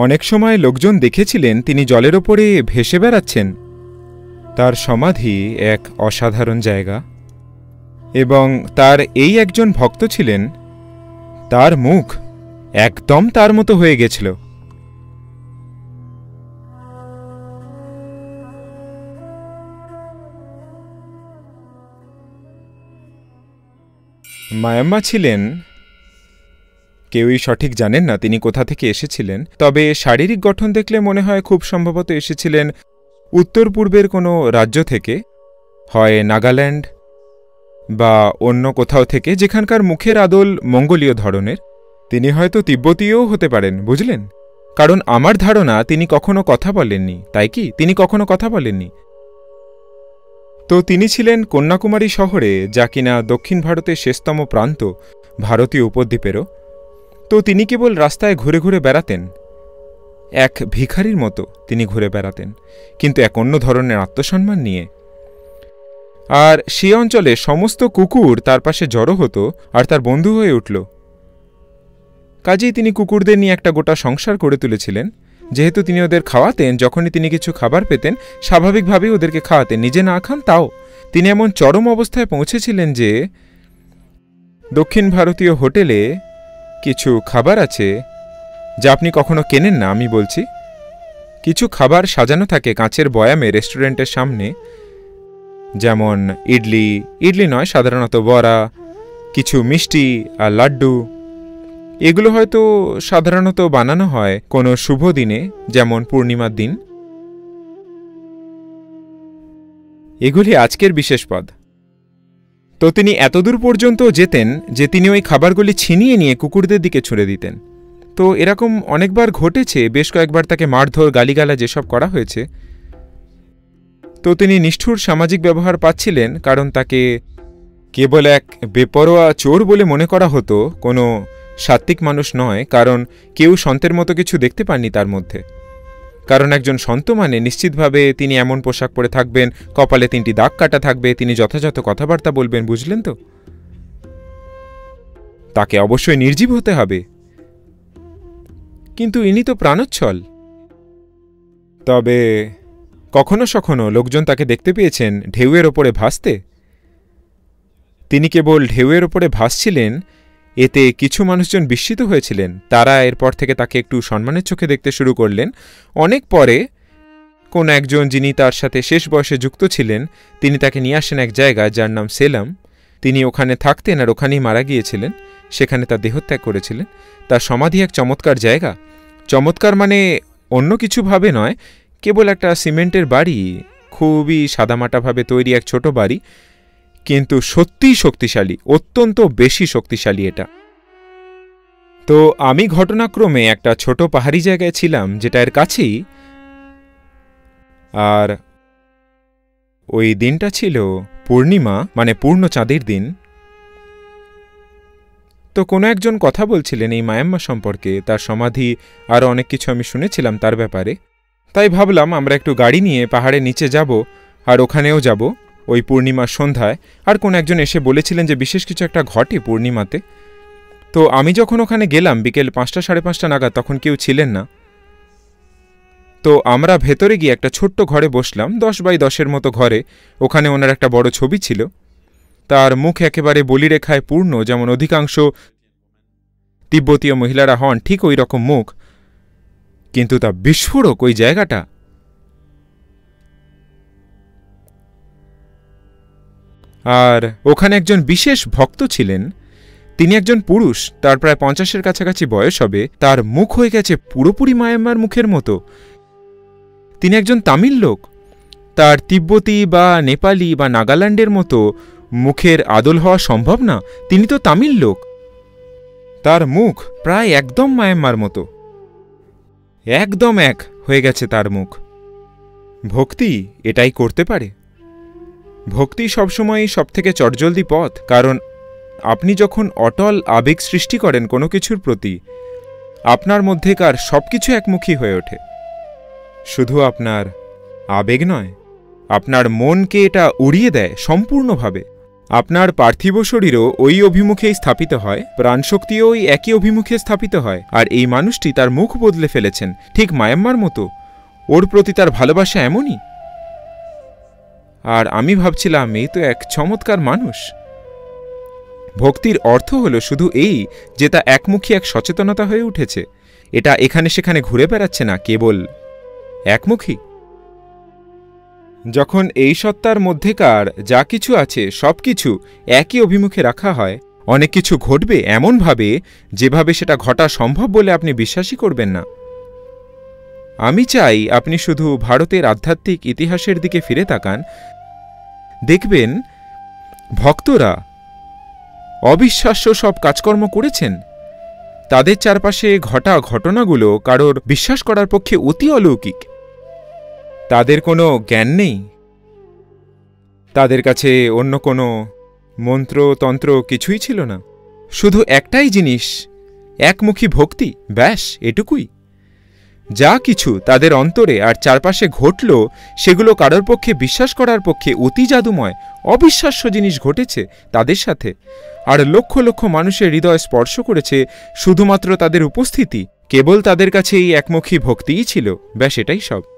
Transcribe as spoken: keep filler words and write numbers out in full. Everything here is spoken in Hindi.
अनेक समय लोकजन देखेछिलेन तिनी जलेर ओपरे भेसे बेड़ाच्छेन। तार समाधि एक असाधारण जायगा एबं तार एई एकजन भक्त छिलेन तार मुख एकदम तार मतो हये गेछिलो। मायाम्मा छिलेन केउई सठिक जानेन ना तिनी कोथा थेके एसेछिलेन, तबे शारीरिक गठन देखले मने हय खूब सम्भवत एसेछिलेन उत्तर पूर्वेर कोनो राज्य थेके, हय नागालैंड बा अन्य कोथाओ थेके, जेखानकार मुखेर आदल मंगोलीय धरनेर। तिनी हयतो तिब्बतीयओ होते पारेन, बुझलेन, कारण आमार धारणा तिनी कखनो कथा बोलेननी। ताई कि तिनी कखनो कथा बोलेननी। तो तिनी छिलेन कन्याकुमारी शहरे, जा किना दक्षिण भारतेर शेषतम प्रान्त भारतीय उपद्वीपेरो। तो तिनी केवल रास्ताय घुरे घुरे बेड़ातेन, एक भिखारिर मतो तिनी घुरे बेड़ातेन, किन्तु एक अन्य धरनेर आत्मसम्मान निये। आर सेई अंचले समस्त कुकुर तार पाशे जड़ो हतो और तार बंधु हये उठलो। काजेई तिनी कुकुरदेर निये एकटा गोटा संसार करे तुलेछिलेन। जेहेतु तिनी ओदेर खावातेन, जखोनी तिनी किछु खाबार पेतेन स्वाभाविकभावेई ओदेरके खावातेन, निजे ना खान ताओ। तिनी एमन चरम अवस्थाय पौंछेछिलेन जे दक्षिण भारतीय होटेले किछु खाबार आछे जा आपनि कखनो केनेन ना, आमि बोलछि। किछु खाबार साजानो थाके काचेर बयामे रेस्टुरेंटेर सामने, जेमन इडली, इडली नय साधारणत बड़ा, किछु मिष्टि आर लाड्डू। एगुलो हयतो साधारणत बानानो हय कोनो शुभ दिने, जेमन पूर्णिमार दिन। एगुली आजकेर विशेष पद। तो तिनी एतदूर पर्यन्त जेतेन जे तिनी ओई खाबारगुली छिनिये निये कुकुरदेर दिके छुड़े दितेन। तो एरकम अनेकबार घटेछे, बेश कयेकबार ताके मारधर गालिगालाज एसब करा हयेछे। तो तिनी निष्ठुर सामाजिक व्यवहार पाच्छिलेन, कारण ताके केवल एक बेपरोया चोर बोले मने करा हतो, कोनो सात्विक मानुष नय, कारण केउ सन्तेर मतो किछु देखते पाननि तार मध्ये। कारण एकजन सन्त माने निश्चितभावे तिनि एमन पोशाक परे थाकबेन, कपाले तीनटी दाग काटा थाकबे, तिनि यथायथ कथाबार्ता बोलबेन, बुझलेन। तो ताके अवश्यई निर्जीव होते हबे, किन्तु इनि तो प्राणोच्छल। तबे कखनो सखनो लोकजन ताके देखते पेयेछेन ढेउयेर ओपरे भासते। तिनि केवल ढेउयेर ओपरे भासछिलेन, एते किछु मानुषजन बिस्मित हयेछिलेन। तारा एरपर थेके ताके एकटु सम्मानेर चोखे देखते शुरू करलेन। अनेक परे कोनो एकजन जिनि तार साथे शेष बयसे जुक्त छिलेन, तिनि ताके निये आसेन एक जायगाय जार नाम सेलाम। तिनि ओखाने थाकतेन आर ओखानेई मारा गियेछिलेन, सेखाने तार देहत्याग करेछिलेन। तार समाधि एक चमत्कार जायगा, चमत्कार माने अन्य किछु भावे नय, केवल एकटा सिमेंटेर बाड़ी, खूबई सादामाटाभावे तैरी एक छोटो बाड़ी, किन्तु सत्यि शक्तिशाली, अत्यंत बेशी शक्तिशाली एटा। तो आमी घटनाक्रमे एकटा छोटो पहाड़ी जायगाय छिलाम, जेटार काछेई। आर ओई दिनटा छिलो पूर्णिमा, माने पूर्ण चाँदेर दिन। तो कोनो एकजन कथा बोलछिलेन एई मायाम्मा सम्पर्के, तार समाधि आर अनेक किछु आमी शुनेछिलाम तार ब्यापारे। ताई भाबलाम आमरा एकटु गाड़ी निये पाहाड़े नीचे जाबो आर ओखानेओ जाबो ओई पूर्णिमार सन्ध्याय। आर कोन एकजन एसे बोलेछिलेन जे विशेष किछु एकटा घटे पूर्णिमाते। तो आमी जखन ओखाने गेलाम बिकेल पाँचटा साढ़े पाँचटा नागाद, तखन केउ छिलेन ना। तो आमरा भेतरे गिये एकटा छोट्ट घरे बसलाम, दश बाई दशेर मतो घरे। ओखाने ओनार एकटा बड़ छवि छिलो, तार मुख एकेबारे बलिरेखाय पूर्ण, जेमन अधिकांश तिब्बतीय महिलारा हन ठीक ओई रकम मुख, किन्तु ता बिस्फोरक ओई जायगाटा। आर ओखाने एकजन विशेष भक्त छिलेन, तिनि एकजन पुरुष, तार प्राय पचाशेर काछाकाछि बयस हबे। तार मुख हये गेछे पुरोपुरि मायाम्मार मुखेर मतो। तिनि एकजन तामिल लोक, तार तिब्बती बा नेपाली बा नागालैंडेर मतो मुखेर आदल हवा सम्भव ना, तिनि तो तामिल लोक। तार मुख प्राय एकदम मायाम्मार मतो, एकदम एक हये गेछे तार मुख। भक्ति एटाई करते पारे, भक्ति सब समय सबथेके चटजल्दी पथ, कारण आपनी जखन अटल आवेग सृष्टि करें कोनो किछुर प्रति, आपनार मध्येकार सबकिछु एकमुखी हये ओठे। शुधु आपनार आवेग नय, आपनार मन के एटा उड़िये देय सम्पूर्णभावे। আপনার পার্থিব শরীরও ওই অভিমুখেই স্থাপিত হয়, প্রাণশক্তিও ওই একই অভিমুখে স্থাপিত হয়। আর এই মানুষটি তার মুখ বদলে ফেলেছেন, ঠিক মায়াম্মার মতো। ওর প্রতি তার ভালোবাসা এমনই। আর আমি ভাবছিলাম এই তো এক চমৎকার মানুষ। ভক্তির অর্থ হলো শুধু এই যে তা একমুখী এক সচেতনতা হয়ে উঠেছে। এটা এখানে সেখানে ঘুরে বেড়াচ্ছে না, কেবল একমুখী। যখন এই সত্তার মধ্যেকার যা কিছু আছে সব কিছু একই অভিমুখে রাখা হয়, অনেক কিছু ঘটবে এমনভাবে যেভাবে সেটা ঘটা সম্ভব বলে আপনি বিশ্বাসই করবেন না। আমি চাই আপনি শুধু ভারতের আধ্যাত্মিক ইতিহাসের দিকে ফিরে তাকান, দেখবেন ভক্তরা অবিশ্বাস্য সব কাজকর্ম করেছেন। তাদের চারপাশে ঘটা ঘটনাগুলো কারোর বিশ্বাস করার পক্ষে অতি অলৌকিক। তাদের কোনো জ্ঞান নেই, তাদের কাছে অন্য কোনো মন্ত্রতন্ত্র কিছুই ছিল না, শুধু একটাই জিনিস, একমুখী ভক্তি, ব্যাস এটুকুই। যা কিছু তাদের অন্তরে আর চারপাশে ঘটল সেগুলো কারোর পক্ষে বিশ্বাস করার পক্ষে অতি জাদুময় অবিশ্বাস্য জিনিস ঘটেছে তাদের সাথে। আর লক্ষ লক্ষ মানুষের হৃদয় স্পর্শ করেছে শুধুমাত্র তাদের উপস্থিতি, কেবল তাদের কাছে এই একমুখী ভক্তিই ছিল, ব্যাস এটাই সব।